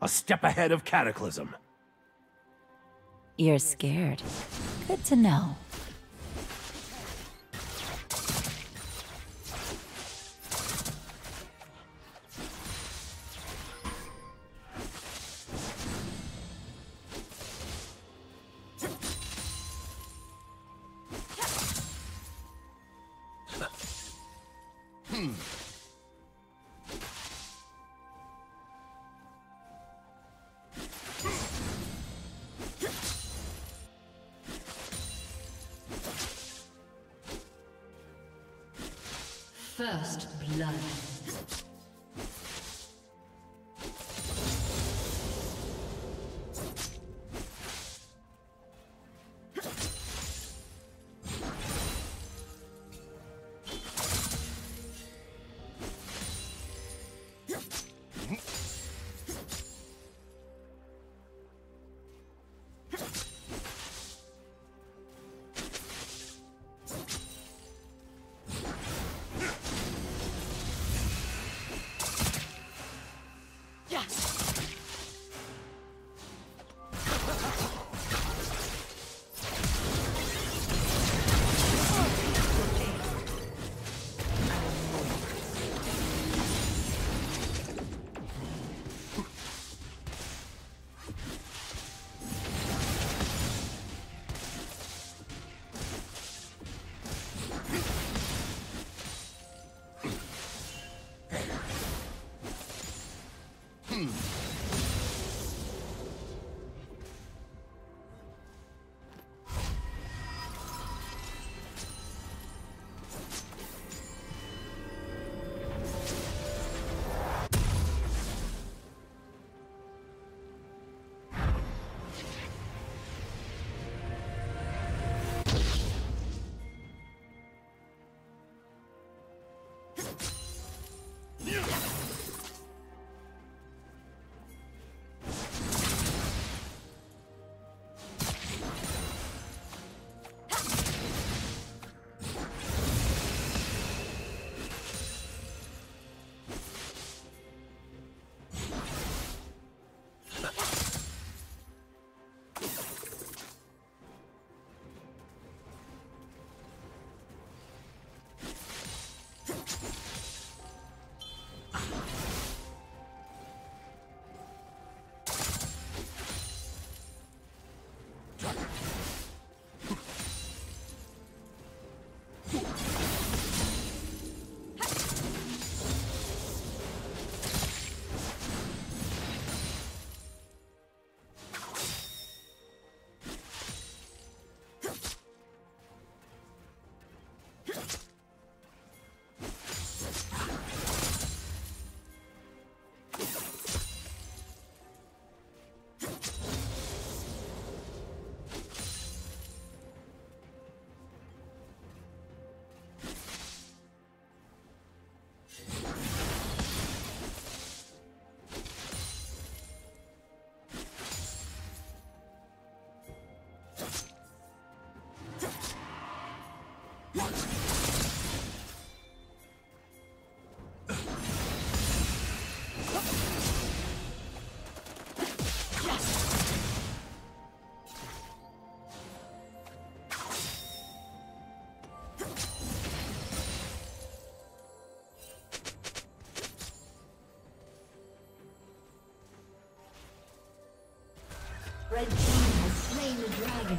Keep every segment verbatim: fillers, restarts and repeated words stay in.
A step ahead of Cataclysm. You're scared. Good to know. First blood. Red team has slain the dragon.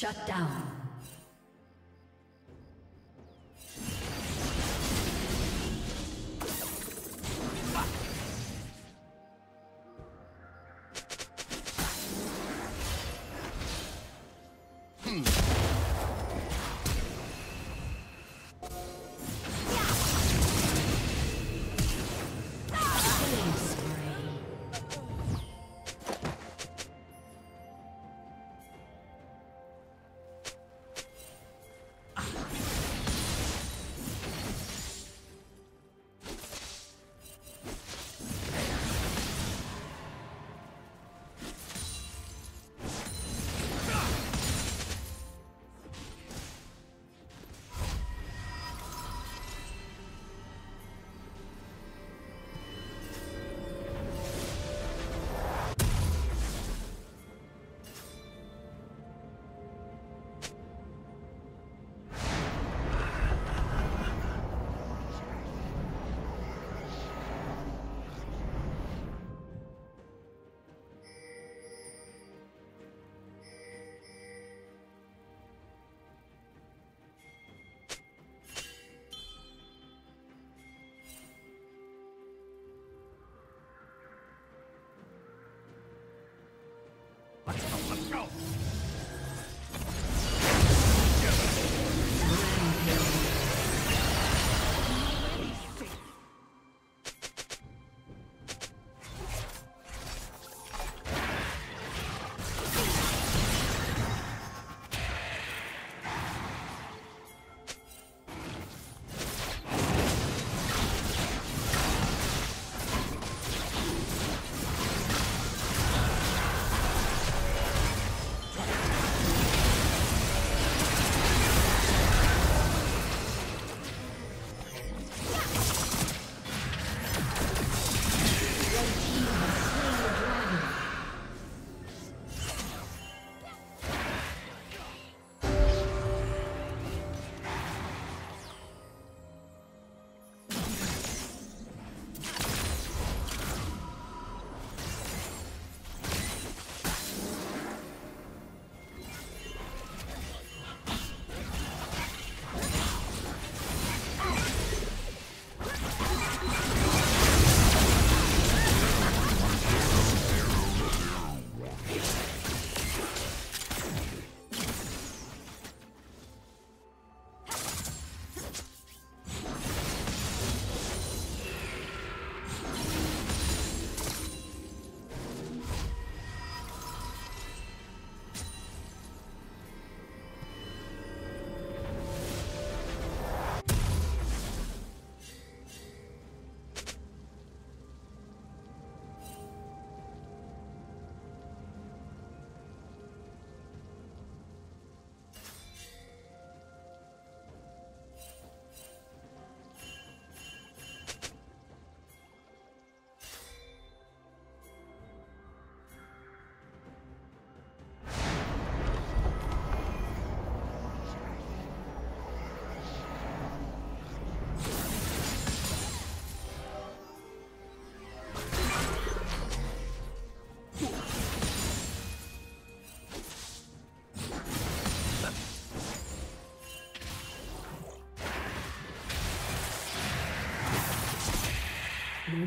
Shut down. Let's go, let's go! Blue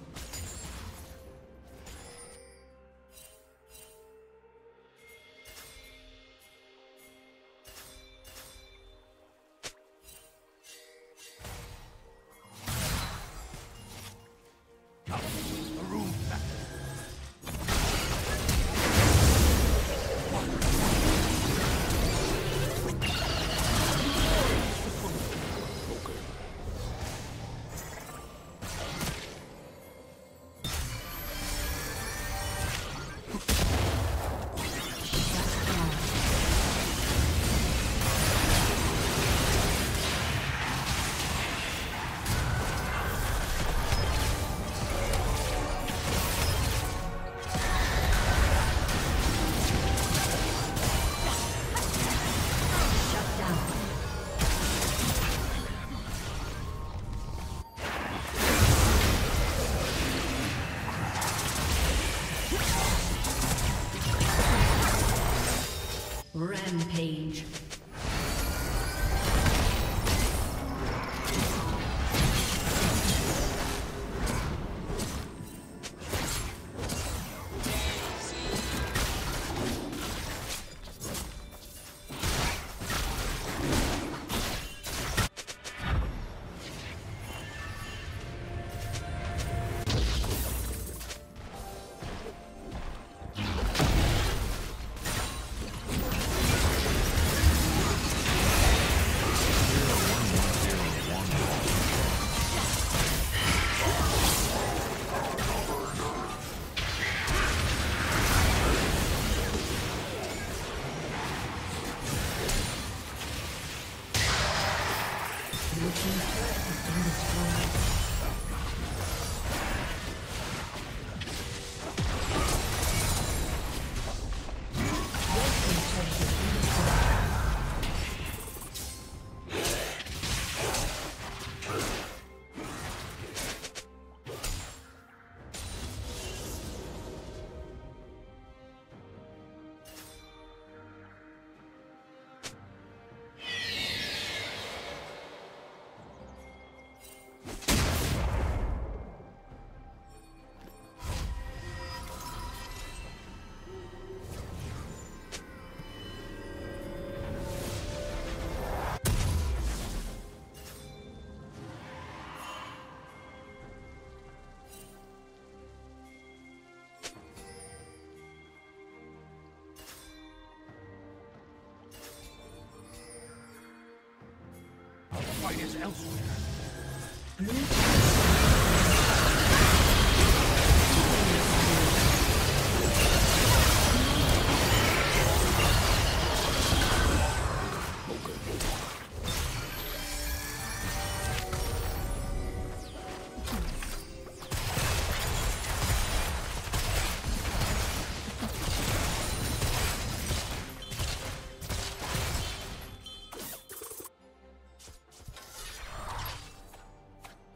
Rampage. Is elsewhere. Blue.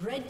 Red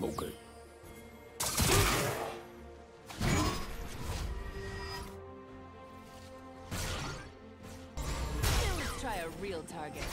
smoker. Now let's try a real target.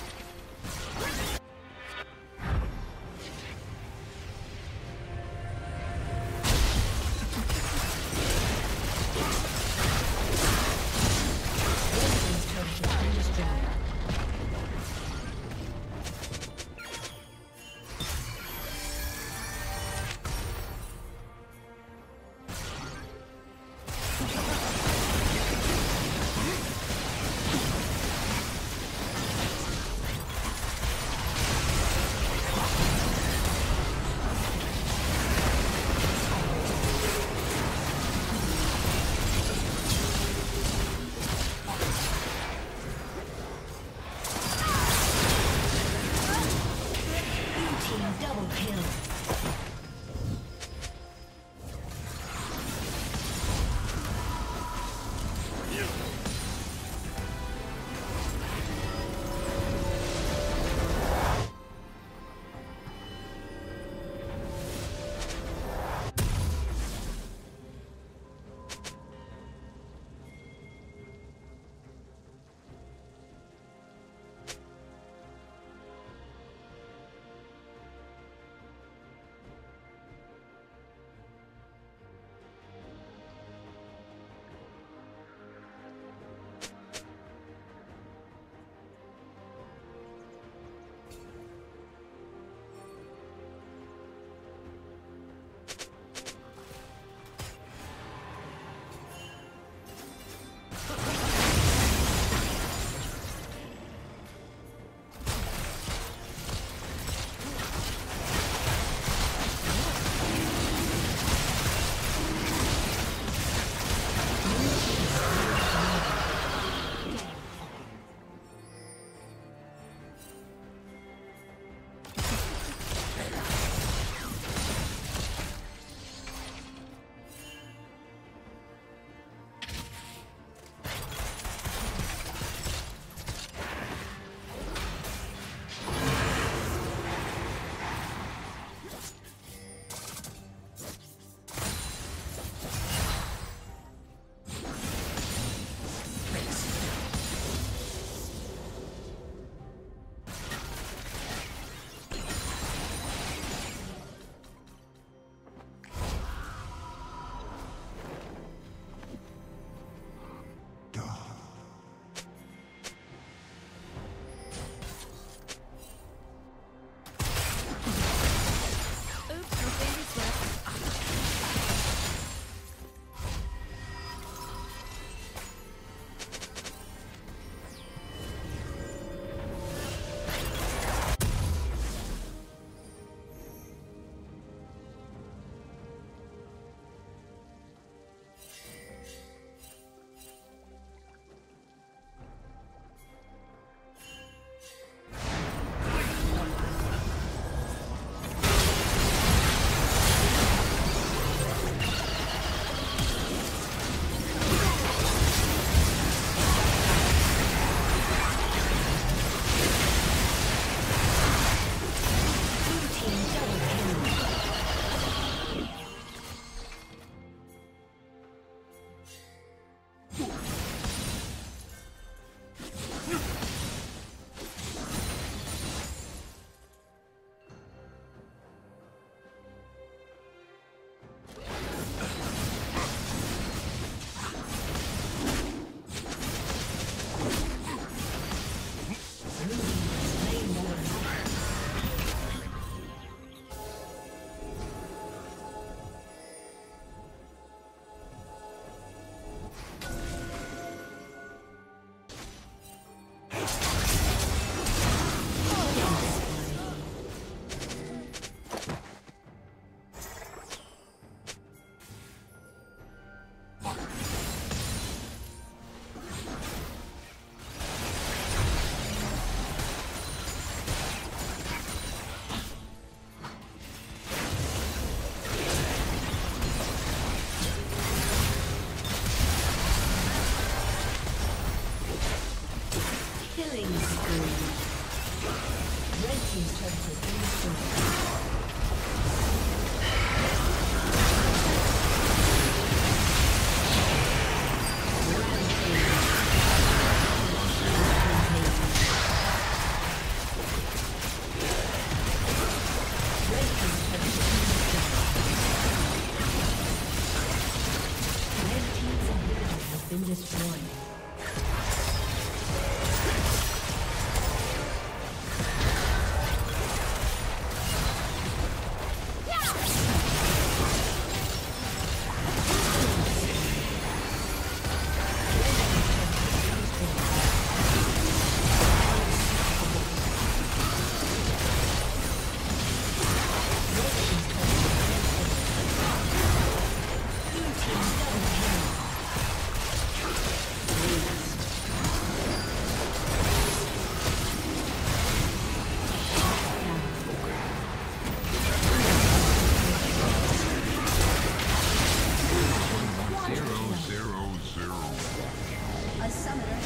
summoner